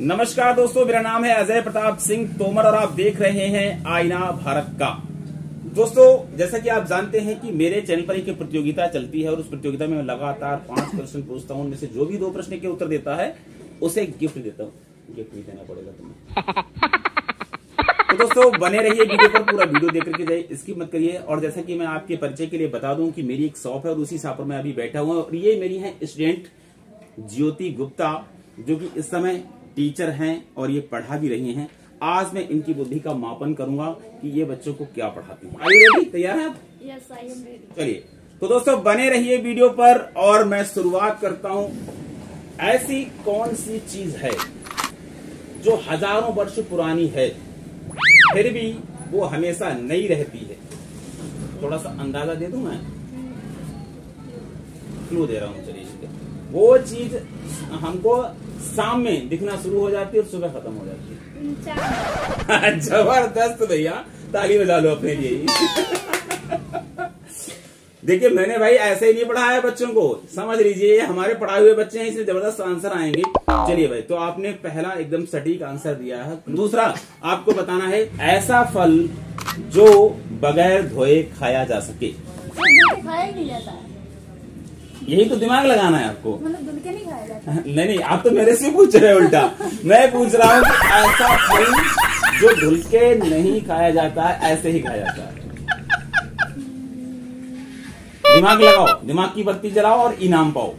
नमस्कार दोस्तों, मेरा नाम है अजय प्रताप सिंह तोमर और आप देख रहे हैं आईना भारत का। दोस्तों, जैसा कि आप जानते हैं कि मेरे चैनल पर एक प्रतियोगिता चलती है और उस प्रतियोगिता में मैं लगातार 5 प्रश्न पूछता हूं। उनमें से जो भी 2 प्रश्न के उत्तर देता है उसे गिफ्ट देता हूं। गिफ्ट नहीं देना पड़ेगा तुम्हें। तो दोस्तों बने रहिए वीडियो पर, पूरा वीडियो देख करके जाइए, स्किप मत करिए। और जैसा कि मैं आपके परिचय के लिए बता दूं कि मेरी एक शॉप है और उसी शॉप पर मैं अभी बैठा हुआ और ये मेरी है स्टूडेंट ज्योति गुप्ता, जो कि इस समय टीचर हैं और ये पढ़ा भी रही हैं। आज मैं इनकी बुद्धि का मापन करूंगा कि ये बच्चों को क्या पढ़ाती हैं। I ready? तैयार हैं आप? Yes I am ready. चलिए तो दोस्तों बने रहिए वीडियो पर और मैं शुरुआत करता हूं। ऐसी कौन सी चीज है जो हजारों वर्ष पुरानी है फिर भी वो हमेशा नई रहती है? थोड़ा सा अंदाजा दे दूं मैं? क्लू दे रहा हूं। चलिए, वो चीज हमको शाम में दिखना शुरू हो जाती है और सुबह खत्म हो जाती है। जबरदस्त भैया, ताली बजा लो अपने लिए। देखिए मैंने भाई ऐसे ही नहीं पढ़ाया बच्चों को, समझ लीजिए हमारे पढ़ाए हुए बच्चे हैं, इसलिए जबरदस्त आंसर आएंगे। चलिए भाई, तो आपने पहला एकदम सटीक आंसर दिया है। दूसरा आपको बताना है, ऐसा फल जो बगैर धोए खाया जा सके। खाया नहीं जाता है, यही तो दिमाग लगाना है आपको। मतलब धुल के नहीं खाया जाता? नहीं, आप तो मेरे से पूछ रहे हो उल्टा। मैं पूछ रहा हूँ ऐसा फल जो धुल के नहीं खाया जाता है, ऐसे ही खाया जाता है। दिमाग लगाओ, दिमाग की बत्ती जलाओ और इनाम पाओ।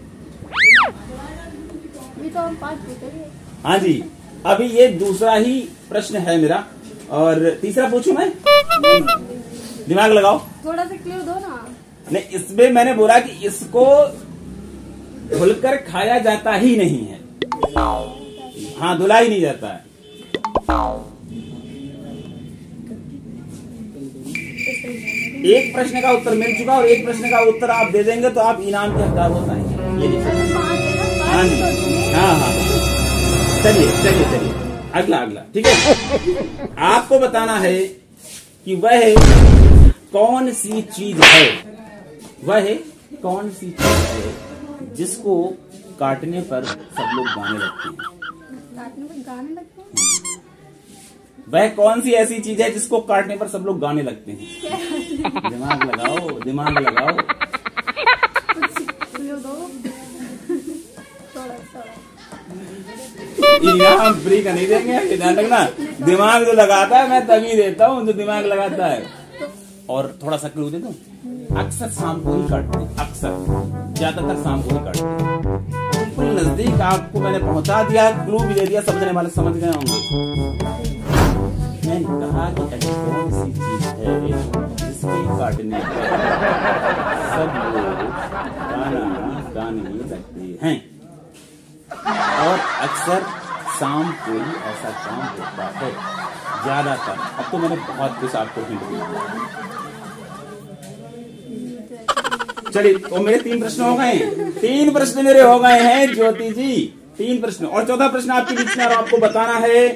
हाँ जी, अभी ये दूसरा ही प्रश्न है मेरा। और तीसरा पूछूं मैं? दिमाग लगाओ, थोड़ा सा क्लू दो ना। नहीं, इसमें मैंने बोला कि इसको धुलकर खाया जाता ही नहीं है। हाँ, धुला ही नहीं जाता है। एक प्रश्न का उत्तर मिल चुका और एक प्रश्न का उत्तर आप दे देंगे तो आप इनाम के हकदार हो जाएंगे। हाँ जी, हाँ, चलिए अगला ठीक है। आपको बताना है कि वह कौन सी चीज है, वह कौन सी चीज है जिसको काटने पर सब लोग गाने लगते हैं। काटने पर गाने लगते हैं? वह कौन सी ऐसी चीज है जिसको काटने पर सब लोग गाने लगते हैं? दिमाग लगाओ, दिमाग लगाओ। इनाम फ्री का नहीं देंगे, ध्यान रखना। दिमाग जो लगाता है मैं तभी देता हूँ, जो दिमाग लगाता है। और थोड़ा सा क्लू दे दूं, अक्सर शाम को ही काटते हैं। अक्सर ज्यादातर शाम को ही काटते। बिल्कुल नजदीक आपको मैंने पहुंचा दिया, क्लू भी दे दिया, समझने वाले समझ गए होंगे। मैंने कहा कि ऐसी कौन सी चीज है जिसके काटने पर सब लोग गाने लगते हैं और अक्सर शाम को ही ऐसा काम होता है ज्यादातर। अब तो मैंने बहुत कुछ आपको हिंट दिया। चलिए, तो मेरे 3 प्रश्न हो गए हैं। 3 प्रश्न मेरे हो गए हैं ज्योति जी, 3 प्रश्न। और चौथा प्रश्न आपके बीच में और आपको बताना है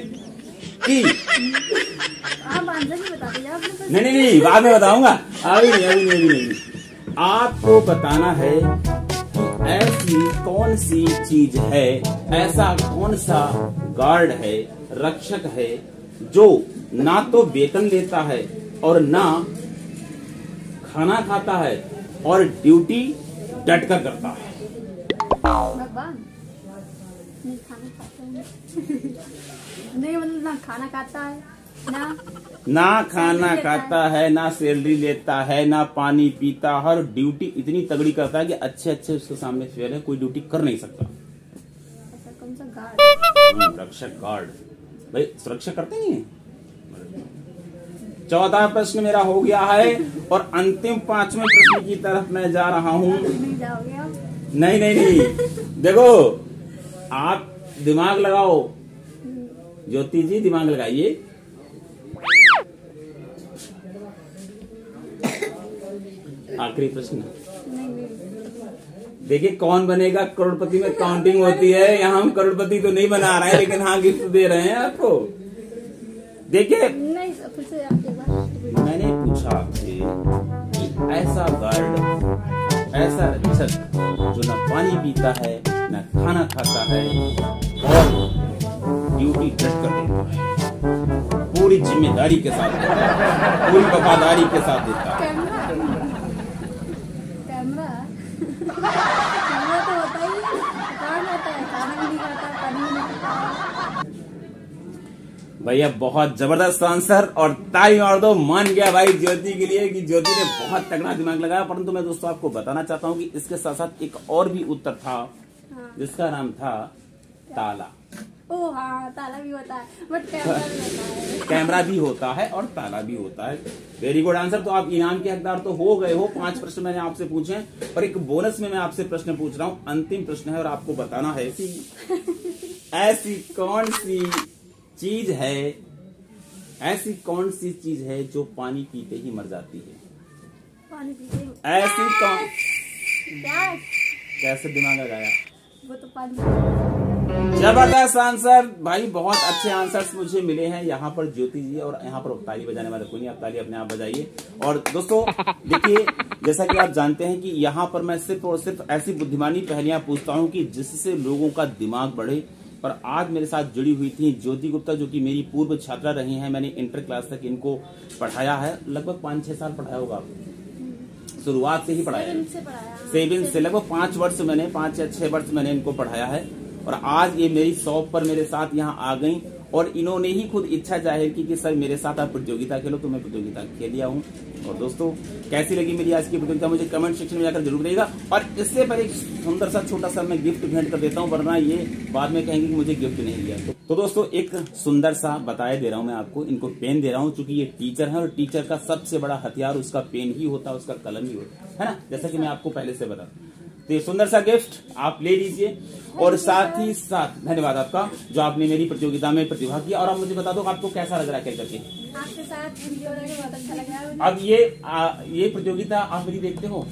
कि आप आंसर भी बता दीजिए। नहीं, बाद में बताऊंगा, अभी नहीं। आपको बताना है कि ऐसी कौन सी चीज है, ऐसा कौन सा गार्ड है, रक्षक है, जो ना तो वेतन देता है और ना खाना खाता है और ड्यूटी डट कर करता है। नहीं, मतलब ना खाना खाता है, ना खाना खाता है, ना सैलरी लेता है, ना पानी पीता है और ड्यूटी इतनी तगड़ी करता है कि अच्छे उसके सामने फेयर है, कोई ड्यूटी कर नहीं सकता। ऐसा कौन सा गार्ड? रक्षक, गार्ड भाई, सुरक्षा करते नहीं है। 14 प्रश्न मेरा हो गया है और अंतिम 5वें प्रश्न की तरफ मैं जा रहा हूँ। नहीं, देखो आप दिमाग लगाओ ज्योति जी, दिमाग लगाइए। आखिरी प्रश्न, देखिए कौन बनेगा करोड़पति में काउंटिंग होती है। यहाँ हम करोड़पति तो नहीं बना रहे हैं, लेकिन हाँ गिफ्ट दे रहे हैं आपको। देखिए मैंने पूछा आपसे कि ऐसा गार्ड, ऐसा रक्षक जो ना पानी पीता है, ना खाना खाता है और पूरी कष्ट कर देता है, पूरी जिम्मेदारी के साथ देता है, पूरी वफादारी के साथ देता है। भैया बहुत जबरदस्त आंसर और ताली मार दो, मान गया भाई ज्योति के लिए कि ज्योति ने बहुत तगड़ा दिमाग लगाया। परंतु मैं दोस्तों आपको बताना चाहता हूं कि इसके साथ साथ एक और भी उत्तर था जिसका नाम था ताला। ओ हाँ, ताला भी होता है, बट कैमरा भी होता है और ताला भी होता है। Very good answer. तो आप इनाम के हकदार तो हो गए हो। 5 प्रश्न मैंने आपसे पूछे हैं और एक बोनस में मैं आपसे प्रश्न पूछ रहा हूँ। अंतिम प्रश्न है और आपको बताना है कि ऐसी कौन सी चीज है जो पानी पीते ही मर जाती है। पानी पीते ऐसी कौन, कैसे दिमाग लगाया, वो तो पानी। जबरदस्त आंसर भाई, बहुत अच्छे आंसर्स मुझे मिले हैं यहाँ पर ज्योति जी, और यहाँ पर ताली बजाने वाले कोई नहीं, आप ताली अपने आप बजाइए। और दोस्तों देखिए, जैसा कि आप जानते हैं कि यहाँ पर मैं सिर्फ और सिर्फ ऐसी बुद्धिमानी पहेलियां पूछता हूँ कि जिससे लोगों का दिमाग बढ़े। पर आज मेरे साथ जुड़ी हुई थी ज्योति गुप्ता, जो कि मेरी पूर्व छात्रा रही हैं। मैंने इंटर क्लास तक इनको पढ़ाया है, लगभग 5-6 साल पढ़ाया होगा आपको, शुरुआत से ही पढ़ाया है, सेवन से लगभग 5 या 6 वर्ष मैंने इनको पढ़ाया है। और आज ये मेरी शॉप पर मेरे साथ यहाँ आ गई और इन्होंने ही खुद इच्छा जाहिर की कि सर मेरे साथ आप प्रतियोगिता खेलो, तो मैं प्रतियोगिता खेल लिया हूँ। और दोस्तों कैसी लगी मेरी आज की प्रतियोगिता मुझे कमेंट सेक्शन में जाकर जरूर बताइएगा। और इससे पर एक सुंदर सा छोटा सा मैं गिफ्ट भेंट कर देता हूँ, वरना ये बाद में कहेंगे कि मुझे गिफ्ट नहीं दिया। तो दोस्तों एक सुंदर सा बताया दे रहा हूँ मैं आपको, इनको पेन दे रहा हूँ चूंकि ये टीचर है और टीचर का सबसे बड़ा हथियार उसका पेन ही होता है, उसका कलम ही होता है ना, जैसा कि मैं आपको पहले से बता। तो ये सुंदर सा गिफ्ट आप ले लीजिए और साथ ही साथ धन्यवाद आपका जो आपने मेरी प्रतियोगिता में प्रतिभा किया। और आप मुझे बता दो आपको कैसा लग रहा है करके आपके साथ। अब ये प्रतियोगिता आप भी देखते हो,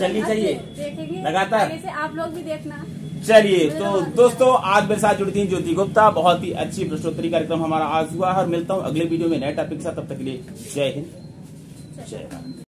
चलनी चाहिए लगातार, आप लोग भी देखना। चलिए तो दोस्तों आज मेरे साथ जुड़ी थी ज्योति गुप्ता, बहुत ही अच्छी प्रश्नोत्तरी कार्यक्रम हमारा आज हुआ है। और मिलता हूँ अगले वीडियो में नए टॉपिक के साथ, तब तक के लिए जय हिंद जय भारत।